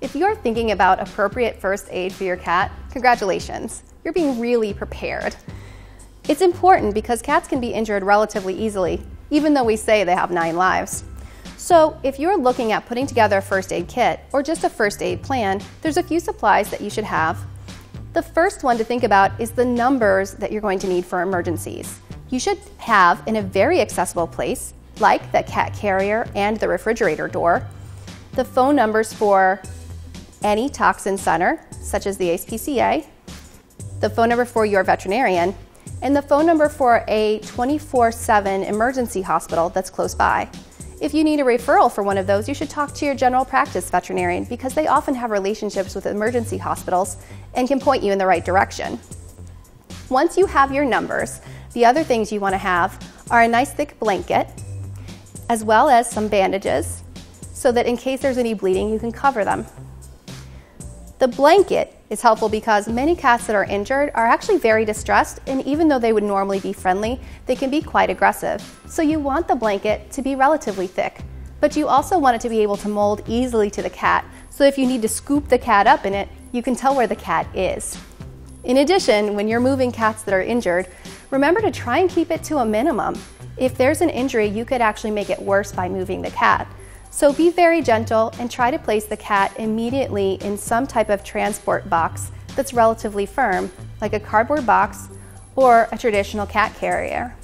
If you're thinking about appropriate first aid for your cat, congratulations, you're being really prepared. It's important because cats can be injured relatively easily, even though we say they have 9 lives. So if you're looking at putting together a first aid kit or just a first aid plan, there's a few supplies that you should have. The first one to think about is the numbers that you're going to need for emergencies. You should have in a very accessible place, like the cat carrier and the refrigerator door, the phone numbers for any toxin center, such as the ASPCA, the phone number for your veterinarian, and the phone number for a 24/7 emergency hospital that's close by. If you need a referral for one of those, you should talk to your general practice veterinarian because they often have relationships with emergency hospitals and can point you in the right direction. Once you have your numbers, the other things you want to have are a nice thick blanket, as well as some bandages, so that in case there's any bleeding, you can cover them. The blanket is helpful because many cats that are injured are actually very distressed, and even though they would normally be friendly, they can be quite aggressive. So you want the blanket to be relatively thick, but you also want it to be able to mold easily to the cat, so if you need to scoop the cat up in it, you can tell where the cat is. In addition, when you're moving cats that are injured, remember to try and keep it to a minimum. If there's an injury, you could actually make it worse by moving the cat. So be very gentle and try to place the cat immediately in some type of transport box that's relatively firm, like a cardboard box or a traditional cat carrier.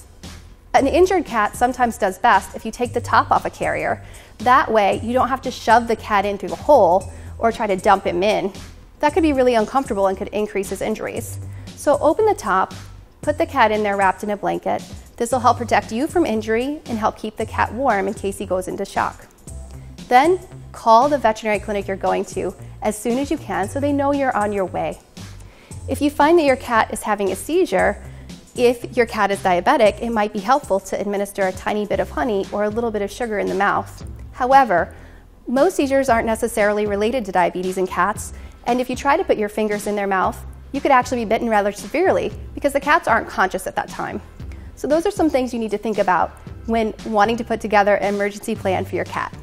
An injured cat sometimes does best if you take the top off a carrier. That way you don't have to shove the cat in through the hole or try to dump him in. That could be really uncomfortable and could increase his injuries. So open the top, put the cat in there wrapped in a blanket. This will help protect you from injury and help keep the cat warm in case he goes into shock. Then call the veterinary clinic you're going to as soon as you can so they know you're on your way. If you find that your cat is having a seizure, if your cat is diabetic, it might be helpful to administer a tiny bit of honey or a little bit of sugar in the mouth. However, most seizures aren't necessarily related to diabetes in cats, and if you try to put your fingers in their mouth, you could actually be bitten rather severely because the cats aren't conscious at that time. So those are some things you need to think about when wanting to put together an emergency plan for your cat.